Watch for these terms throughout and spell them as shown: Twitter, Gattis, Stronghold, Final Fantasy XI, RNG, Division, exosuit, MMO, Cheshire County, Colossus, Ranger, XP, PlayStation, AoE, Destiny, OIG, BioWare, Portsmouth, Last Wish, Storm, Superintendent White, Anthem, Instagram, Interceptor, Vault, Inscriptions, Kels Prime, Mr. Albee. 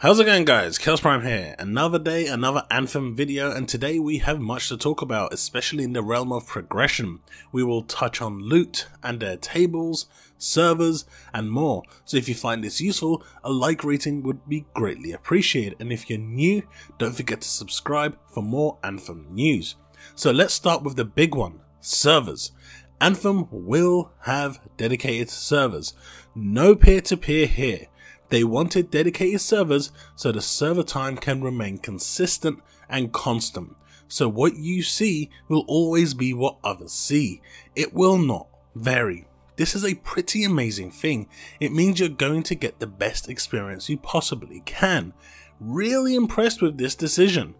How's it going, guys? Kels Prime here. Another day, another Anthem video, and today we have much to talk about, especially in the realm of progression. We will touch on loot and their tables, servers, and more. So if you find this useful, a like rating would be greatly appreciated, and if you're new, don't forget to subscribe for more Anthem news. So let's start with the big one, servers. Anthem will have dedicated servers. No peer-to-peer here. They wanted dedicated servers so the server time can remain consistent and constant. So what you see will always be what others see. It will not vary. This is a pretty amazing thing. It means you're going to get the best experience you possibly can. Really impressed with this decision.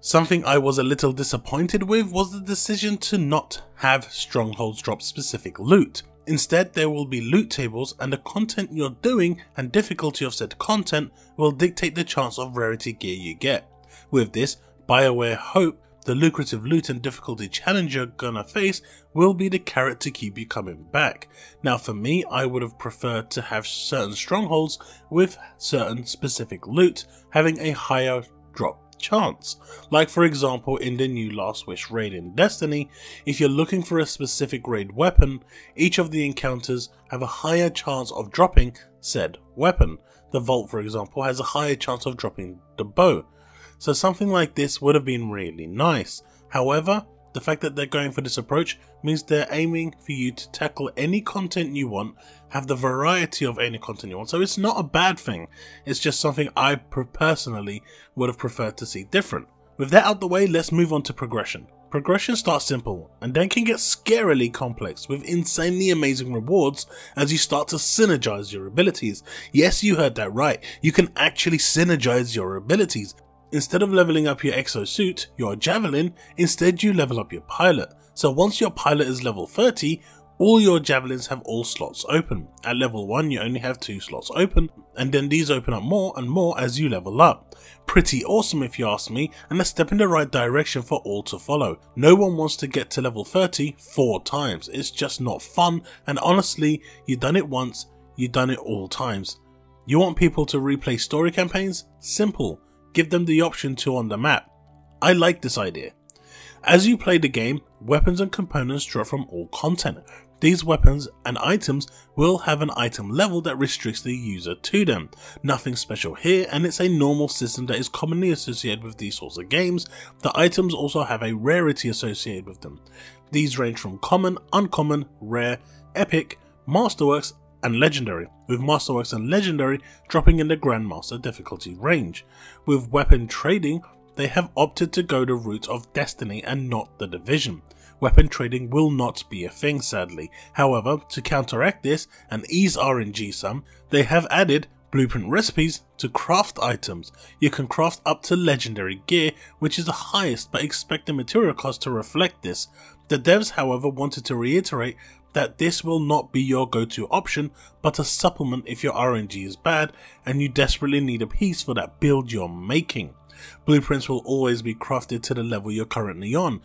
Something I was a little disappointed with was the decision to not have strongholds drop specific loot. Instead, there will be loot tables, and the content you're doing and difficulty of said content will dictate the chance of rarity gear you get. With this, BioWare hope the lucrative loot and difficulty challenge you're gonna face will be the carrot to keep you coming back. Now for me, I would have preferred to have certain strongholds with certain specific loot having a higher drop chance. Like for example in the new Last Wish raid in Destiny, if you're looking for a specific raid weapon, each of the encounters have a higher chance of dropping said weapon. The Vault, for example, has a higher chance of dropping the bow. So something like this would have been really nice. However, the fact that they're going for this approach means they're aiming for you to tackle any content you want, have the variety of any content you want. So it's not a bad thing, it's just something I personally would have preferred to see different. With that out the way, let's move on to progression. Progression starts simple and then can get scarily complex with insanely amazing rewards as you start to synergize your abilities. Yes, you heard that right, you can actually synergize your abilities. Instead of leveling up your exosuit, your javelin, instead you level up your pilot. So once your pilot is level 30, all your javelins have all slots open. At level 1 you only have 2 slots open, and then these open up more and more as you level up. Pretty awesome if you ask me, and a step in the right direction for all to follow. No one wants to get to level 30 4 times, it's just not fun, and honestly, you've done it once, you've done it all times. You want people to replay story campaigns? Simple. Give them the option to on the map. I like this idea. As you play the game, weapons and components draw from all content. These weapons and items will have an item level that restricts the user to them. Nothing special here, and it's a normal system that is commonly associated with these sorts of games. The items also have a rarity associated with them. These range from common, uncommon, rare, epic, masterworks, and legendary, with masterworks and legendary dropping in the grandmaster difficulty range. With weapon trading, they have opted to go the route of Destiny and not the Division. Weapon trading will not be a thing, sadly. However, to counteract this and ease RNG some, they have added blueprint recipes to craft items. You can craft up to legendary gear, which is the highest, but expect the material cost to reflect this. The devs, however, wanted to reiterate that this will not be your go-to option, but a supplement if your RNG is bad and you desperately need a piece for that build you're making. Blueprints will always be crafted to the level you're currently on.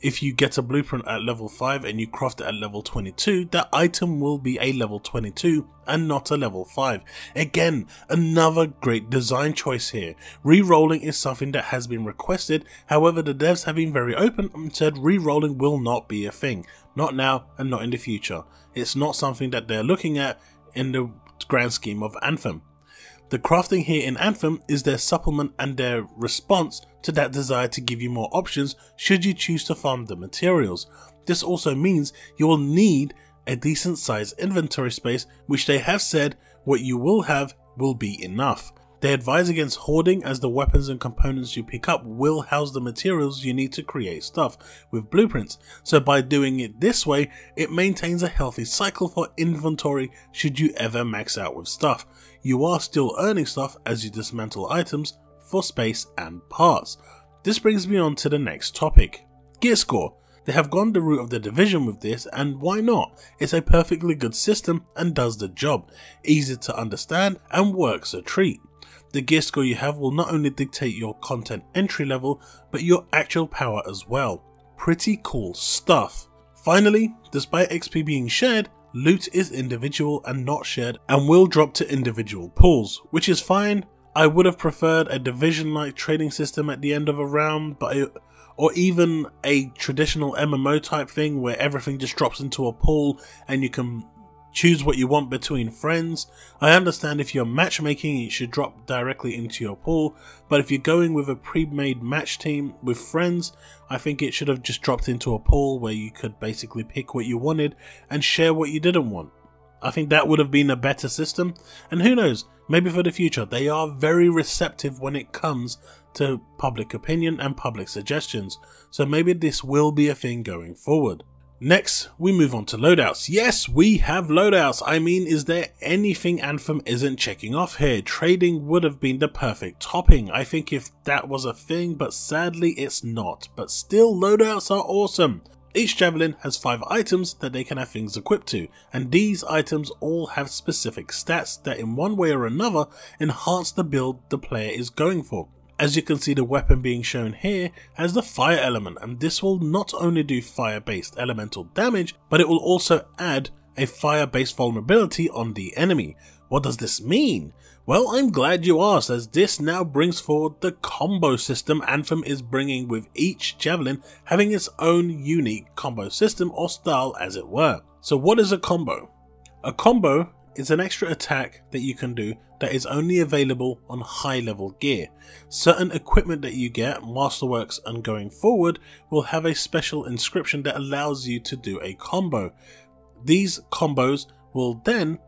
If you get a blueprint at level 5 and you craft it at level 22, that item will be a level 22 and not a level 5. Again, another great design choice here. Rerolling is something that has been requested, however the devs have been very open and said rerolling will not be a thing. Not now and not in the future. It's not something that they're looking at in the grand scheme of Anthem. The crafting here in Anthem is their supplement and their response to that desire to give you more options should you choose to farm the materials. This also means you will need a decent sized inventory space, which they have said what you will have will be enough. They advise against hoarding as the weapons and components you pick up will house the materials you need to create stuff with blueprints. So by doing it this way, it maintains a healthy cycle for inventory should you ever max out with stuff. You are still earning stuff as you dismantle items for space and parts. This brings me on to the next topic, gear score. They have gone the route of the Division with this, and why not? It's a perfectly good system and does the job. Easy to understand and works a treat. The gear score you have will not only dictate your content entry level, but your actual power as well. Pretty cool stuff. Finally, despite XP being shared, loot is individual and not shared and will drop to individual pools, which is fine. I would have preferred a Division-like trading system at the end of a round, but or even a traditional MMO type thing where everything just drops into a pool and you can choose what you want between friends. I understand if you're matchmaking it should drop directly into your pool, but if you're going with a pre-made match team with friends, I think it should have just dropped into a pool where you could basically pick what you wanted and share what you didn't want. I think that would have been a better system, and who knows, maybe for the future. They are very receptive when it comes to public opinion and public suggestions, so maybe this will be a thing going forward. Next, we move on to loadouts. Yes, we have loadouts. I mean, is there anything Anthem isn't checking off here? Trading would have been the perfect topping, I think, if that was a thing, but sadly it's not. But still, loadouts are awesome. Each javelin has 5 items that they can have things equipped to, and these items all have specific stats that in one way or another enhance the build the player is going for. As you can see, the weapon being shown here has the fire element, and this will not only do fire-based elemental damage, but it will also add a fire-based vulnerability on the enemy. What does this mean? Well, I'm glad you asked, as this now brings forward the combo system Anthem is bringing, with each javelin having its own unique combo system or style, as it were. So what is a combo? A combo is an extra attack that you can do that is only available on high level gear. Certain equipment that you get, Masterworks and going forward, will have a special inscription that allows you to do a combo. These combos will then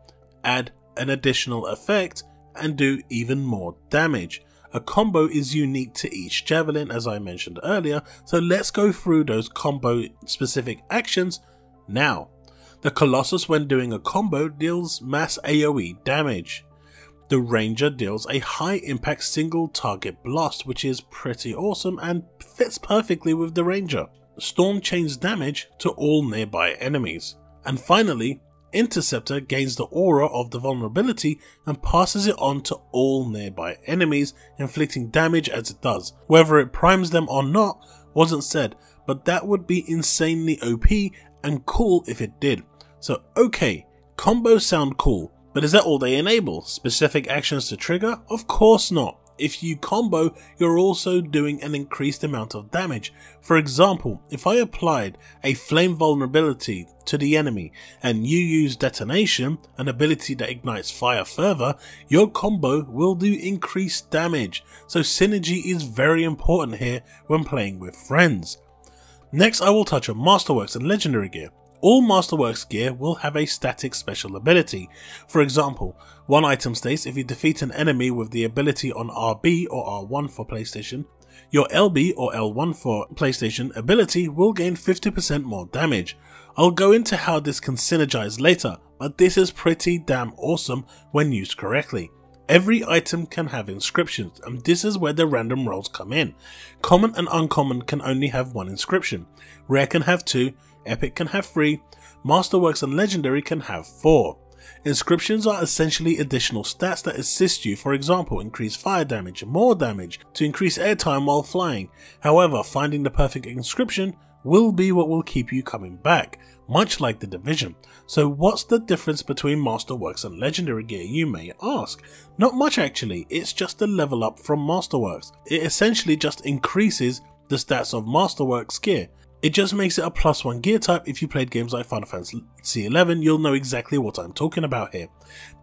add an additional effect and do even more damage. A combo is unique to each javelin, as I mentioned earlier, so let's go through those combo specific actions now. The Colossus, when doing a combo, deals mass AoE damage. The Ranger deals a high impact single target blast, which is pretty awesome and fits perfectly with the Ranger. Storm chains damage to all nearby enemies. And finally, Interceptor gains the aura of the vulnerability and passes it on to all nearby enemies, inflicting damage as it does. Whether it primes them or not wasn't said, but that would be insanely OP and cool if it did. So okay, combos sound cool, but is that all they enable? Specific actions to trigger? Of course not. If you combo, you're also doing an increased amount of damage. For example, if I applied a flame vulnerability to the enemy and you use detonation, an ability that ignites fire further, your combo will do increased damage. So synergy is very important here when playing with friends. Next, I will touch on Masterworks and Legendary gear. All Masterworks gear will have a static special ability. For example, one item states if you defeat an enemy with the ability on RB or R1 for PlayStation, your LB or L1 for PlayStation ability will gain 50% more damage. I'll go into how this can synergize later, but this is pretty damn awesome when used correctly. Every item can have inscriptions, and this is where the random rolls come in. Common and uncommon can only have 1 inscription, rare can have 2, epic can have 3, Masterworks and Legendary can have 4. Inscriptions are essentially additional stats that assist you, for example, increase fire damage, more damage, to increase airtime while flying. However, finding the perfect inscription will be what will keep you coming back, much like the Division. So what's the difference between Masterworks and Legendary gear, you may ask? Not much actually, it's just a level up from Masterworks. It essentially just increases the stats of Masterworks gear. It just makes it a +1 gear type. If you played games like Final Fantasy XI, you'll know exactly what I'm talking about here.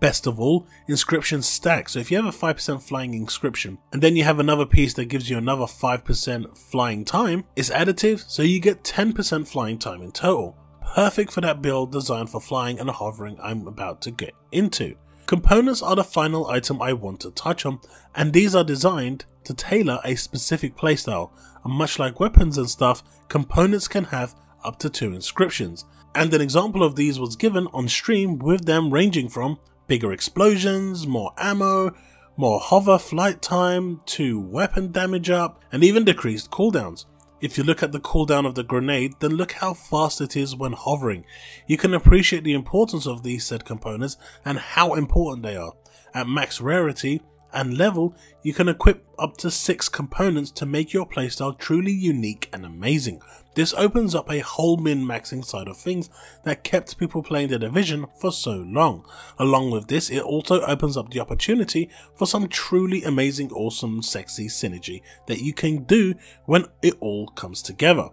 Best of all, inscriptions stack, so if you have a 5% flying inscription and then you have another piece that gives you another 5% flying time, it's additive, so you get 10% flying time in total. Perfect for that build designed for flying and hovering I'm about to get into. Components are the final item I want to touch on, and these are designed to tailor a specific playstyle, and much like weapons and stuff, components can have up to 2 inscriptions, and an example of these was given on stream, with them ranging from bigger explosions, more ammo, more hover flight time, to weapon damage up, and even decreased cooldowns. If you look at the cooldown of the grenade, then look how fast it is when hovering. You can appreciate the importance of these said components and how important they are. At max rarity, and level, you can equip up to 6 components to make your playstyle truly unique and amazing. This opens up a whole min-maxing side of things that kept people playing The Division for so long. Along with this, it also opens up the opportunity for some truly amazing, awesome, sexy synergy that you can do when it all comes together.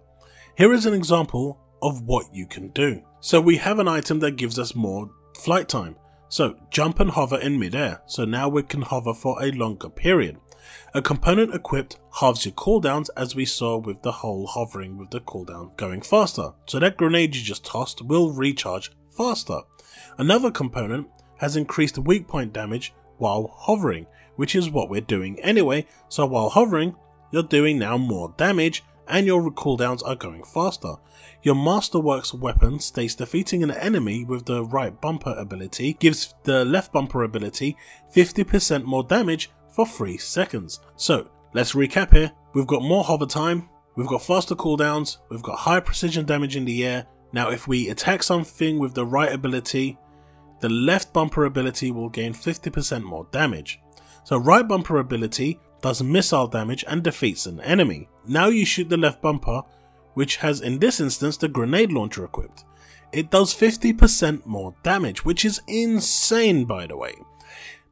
Here is an example of what you can do. So we have an item that gives us more flight time. So jump and hover in midair, so now we can hover for a longer period. A component equipped halves your cooldowns, as we saw with the whole hovering with the cooldown going faster. So that grenade you just tossed will recharge faster. Another component has increased weak point damage while hovering, which is what we're doing anyway. So while hovering, you're doing now more damage and your cooldowns are going faster. Your Masterworks weapon states defeating an enemy with the right bumper ability gives the left bumper ability 50% more damage for 3 seconds. So let's recap here, we've got more hover time, we've got faster cooldowns, we've got higher precision damage in the air. Now if we attack something with the right ability, the left bumper ability will gain 50% more damage. So right bumper ability does missile damage and defeats an enemy. Now you shoot the left bumper, which has in this instance the grenade launcher equipped. It does 50% more damage, which is insane, by the way.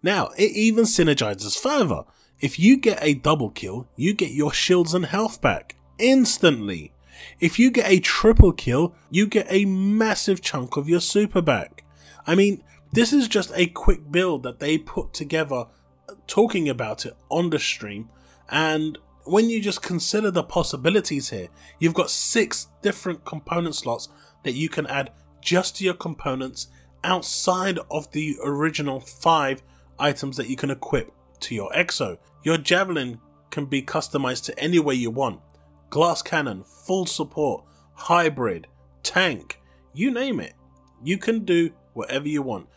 Now it even synergizes further. If you get a double kill, you get your shields and health back instantly. If you get a triple kill, you get a massive chunk of your super back. I mean, this is just a quick build that they put together talking about it on the stream, and when you just consider the possibilities here, you've got 6 different component slots that you can add just to your components outside of the original 5 items that you can equip to your exo. Your javelin can be customized to any way you want. Glass cannon, full support, hybrid, tank, you name it. You can do whatever you want.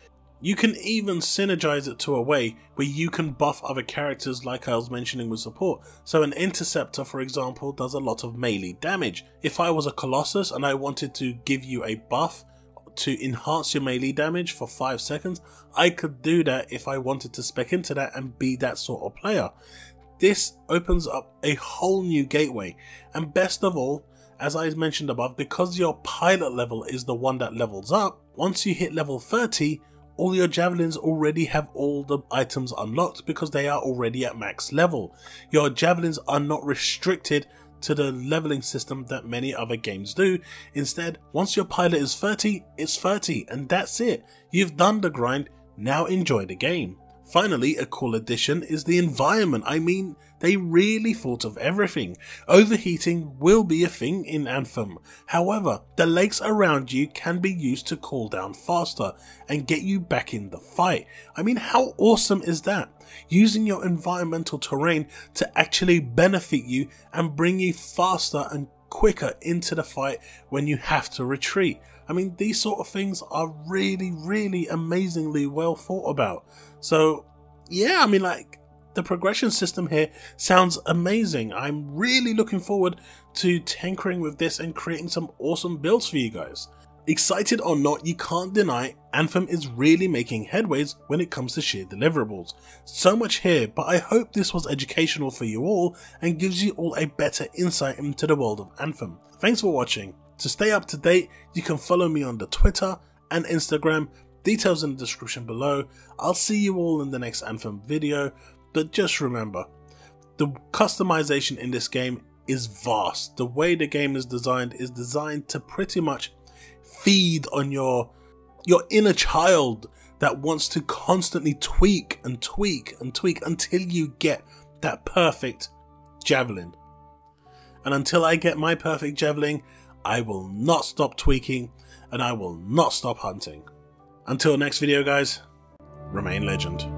You can even synergize it to a way where you can buff other characters, like I was mentioning with support. So an Interceptor, for example, does a lot of melee damage. If I was a Colossus and I wanted to give you a buff to enhance your melee damage for 5 seconds, I could do that if I wanted to spec into that and be that sort of player. This opens up a whole new gateway, and best of all, as I mentioned above, because your pilot level is the one that levels up, once you hit level 30, all your javelins already have all the items unlocked because they are already at max level. Your javelins are not restricted to the leveling system that many other games do. Instead, once your pilot is 30, it's 30 and that's it. You've done the grind, now enjoy the game. Finally, a cool addition is the environment. I mean, they really thought of everything. Overheating will be a thing in Anthem. However, the lakes around you can be used to cool down faster and get you back in the fight. I mean, how awesome is that? Using your environmental terrain to actually benefit you and bring you faster and quicker into the fight when you have to retreat. I mean, these sort of things are really, really amazingly well thought about. So yeah, I mean, like, the progression system here sounds amazing. I'm really looking forward to tinkering with this and creating some awesome builds for you guys. Excited or not, you can't deny Anthem is really making headways when it comes to sheer deliverables. So much here, but I hope this was educational for you all and gives you all a better insight into the world of Anthem. Thanks for watching. To stay up to date, you can follow me on the Twitter and Instagram, details in the description below. I'll see you all in the next Anthem video, but just remember, the customization in this game is vast. The way the game is designed to pretty much feed on your inner child that wants to constantly tweak and tweak and tweak until you get that perfect javelin. And until I get my perfect javelin, I will not stop tweaking and I will not stop hunting. Until next video guys, remain legend.